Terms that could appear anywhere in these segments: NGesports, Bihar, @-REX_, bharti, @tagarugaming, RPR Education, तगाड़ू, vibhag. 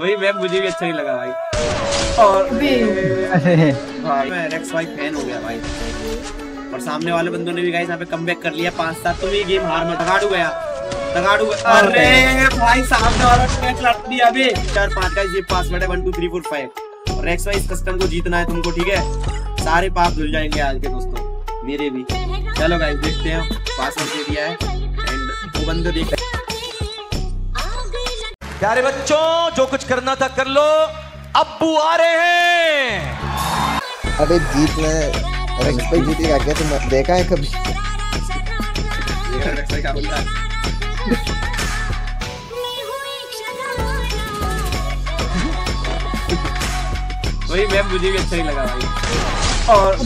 वही मैप मुझे भी अच्छा नहीं लगा भाई। और भाई मैं रेक्स भाई फैन हो गया भाई, और सामने वाले बंदों ने भी गाइस यहाँ पे कमबैक कर लिया 5-7। तो ये गेम हार में तगाड़ू गया, तगाड़ू गया। अरे भाई सामने वाला टैग लट दिया अबे। 4-5 का ये पासवर्ड है 1 2 3 4 5। और रेक्स भाई इस कस्टम को जीतना है तुमको, ठीक है? सारे पाप धुल जाएंगे आज के दोस्तों, मेरे भी। चलो गाइस देखते हैं, पासवर्ड दे दिया है एंड वो बंदे देख। प्यारे बच्चों जो कुछ करना था कर लो, अब्बू आ रहे हैं। अबे जीत में रेक्स पे जीती आ गया, तुम देखा है कभी? रेक्स भाई क्या बोल रहा है? वही मैप मुझे भी अच्छा नहीं लगा भाई। और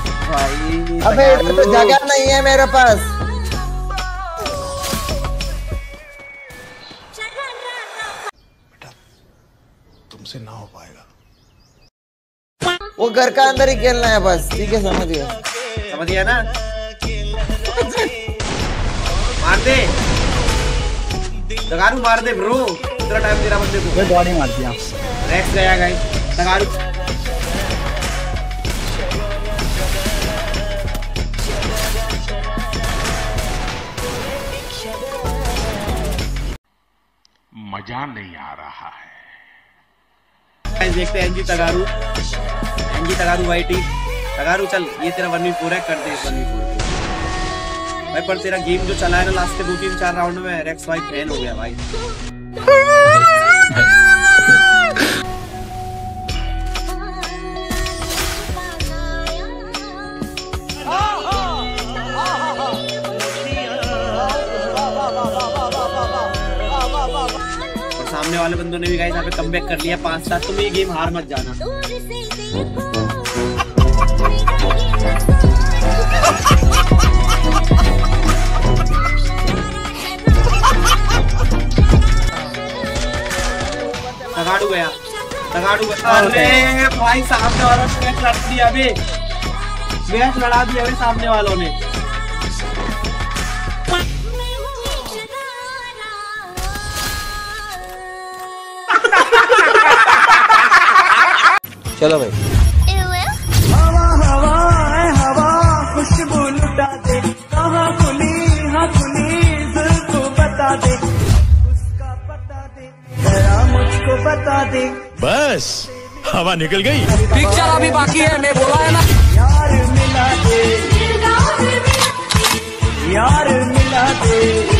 भाई अबे तो जगह नहीं है मेरे पास। से ना हो पाएगा, वो घर का अंदर ही खेलना है बस, ठीक है? समझ गया, समझ गया ना? मार दे तगारू, मार दे ब्रो, इतना टाइम दे रहा बंदे को। मैं बॉडी मार दिया, रेक्स गया गाइस। तगारू मजा नहीं आ रहा है। देखते हैं एनजी तगारू, एनजी तगारू वाईटी। तगारू चल, ये तेरा 1v4 है, कर दे 1v4 भाई। पर तेरा गेम जो चला है ना लास्ट के 2-3-4 राउंड में, रेक्स भाई फेल हो गया भाई। सामने वाले बंदों ने भी गाइस यहाँ पे कमबैक कर लिया 5-7। तुम ये गेम हार मत जाना। तगाड़ू गया, तगाड़ू गया। अरे भाई सामने वालों ने मैच लड़ दिया अभी, मैच लड़ा दिया अभी सामने वालों ने। चलो भाई हवा हवा हवा खुशबू लुटा दे, कहाँ खुली हाँ खुली तुझको बता दे, उसका पता दे जरा मुझको बता दे। बस हवा निकल गई, पिक्चर अभी बाकी है, मैं बोला है ना। यार मिला दे, यार मिला दे।